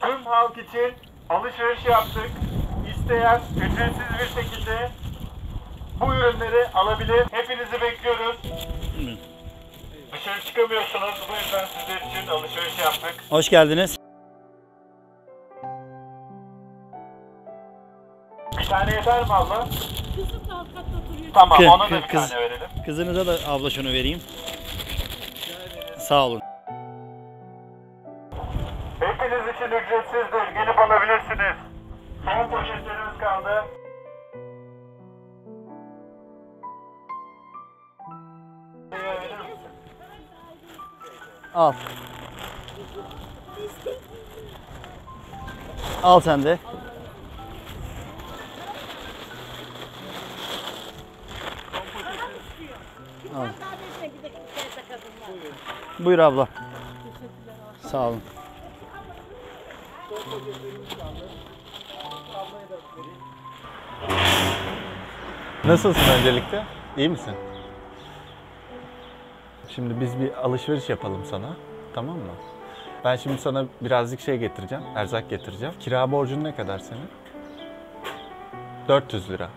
tüm halk için alışveriş yaptık. İsteyen ücretsiz bir şekilde bu ürünleri alabilir. Hepinizi bekliyoruz. Dışarı çıkamıyorsunuz. Bu yüzden sizler için alışveriş yaptık. Hoş geldiniz. Bir tane yeter mi abla? Kızım da alt katta oturuyor. Tamam, ona da bir tane verelim. Kızınıza da abla şunu vereyim. Sağ olun. Hepiniz için ücretsizdir. Gelip alabilirsiniz. Son poşetlerimiz kaldı. Al. Al sen de. Al. Buyur abla. Sağ olun. Nasılsın öncelikle? İyi misin? Şimdi biz bir alışveriş yapalım sana, tamam mı? Ben şimdi sana birazcık şey getireceğim, erzak getireceğim. Kira borcun ne kadar senin? 400 lira.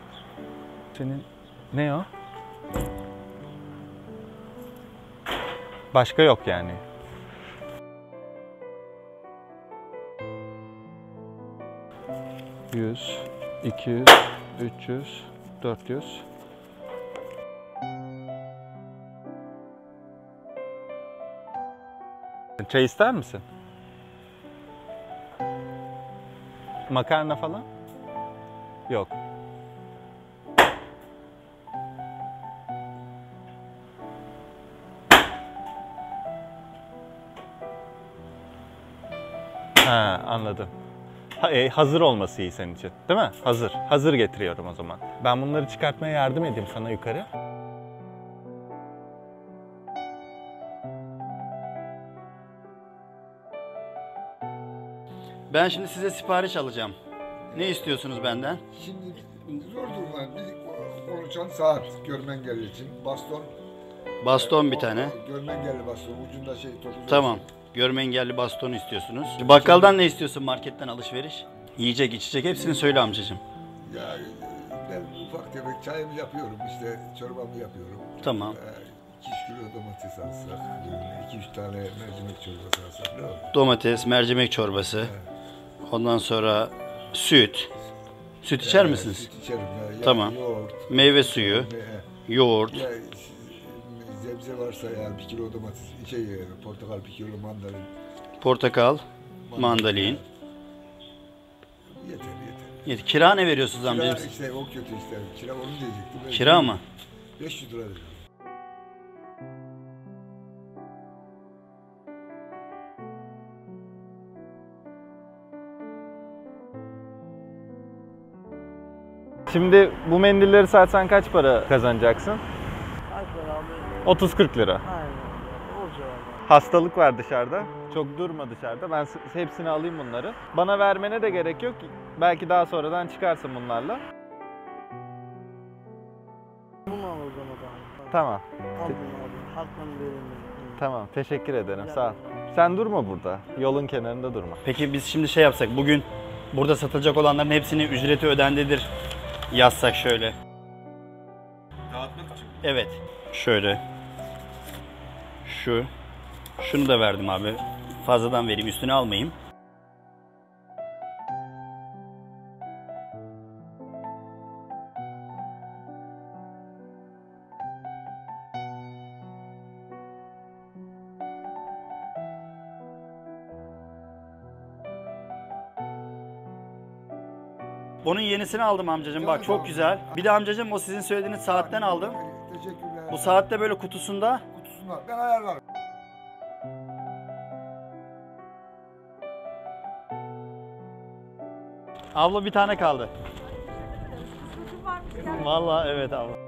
Senin ne o? Başka yok yani. Yüz, 200, 300, 400. Çay ister misin? Makarna falan? Yok. Ha, anladım. Hazır olması iyi senin için, değil mi? Hazır. Hazır getiriyorum o zaman. Ben bunları çıkartmaya yardım edeyim sana yukarı. Ben şimdi size sipariş alacağım. Ne istiyorsunuz benden? Şimdi zor durumlar. Bir konuşan saat, görme engelli için. Baston. Baston bir tane. Görme engelli baston. Ucunda şey toplu. Tamam. Görme engelli baston istiyorsunuz. Bakkaldan ne istiyorsun, marketten alışveriş? Yiyecek, içecek hepsini söyle amcacığım. Ya ben ufak tefek çayımı yapıyorum. İşte çorbamı yapıyorum. Tamam. 2-3 kilo domates alsak, 2-3 tane mercimek çorbası alsak ne olur? Domates, mercimek çorbası. Evet. Ondan sonra süt. Süt içer misiniz? Süt içerim. Ya. Tamam. Yoğurt. Meyve suyu. Yoğurt. Ya, sebze varsa ya 1 kilo domates, portakal, 1 kilo mandalin. Portakal, mandalin. Yeter. Kira ne veriyorsunuz amcacığım? Kira işte o kötü işte. Kira onu diyecektim. Ben kira mı? 500 lira veriyorum. Şimdi bu mendilleri satsan kaç para kazanacaksın? Kaç para abi? 30-40 lira. Aynen. Olacak. Hastalık var dışarıda. Çok durma dışarıda. Ben hepsini alayım bunları. Bana vermene de gerek yok. Belki daha sonradan çıkarsın bunlarla. Bunu al o zaman abi. Tamam. Al bunu abi. Hakkını verin. Tamam. Teşekkür ederim. Sağ ol. Sen durma burada. Yolun kenarında durma. Peki biz şimdi şey yapsak. Bugün burada satılacak olanların hepsini ücreti ödendedir yazsak şöyle. Dağıtmak için mi? Evet. Şöyle. Şunu da verdim abi. Fazladan vereyim, üstüne almayayım. Onun yenisini aldım amcacığım, bak çok güzel. Bir de amcacığım o sizin söylediğiniz saatten aldım. Teşekkürler. Bu saatte böyle kutusunda. Kutusunda ben ayarlarım. Abla bir tane kaldı. Valla evet abla.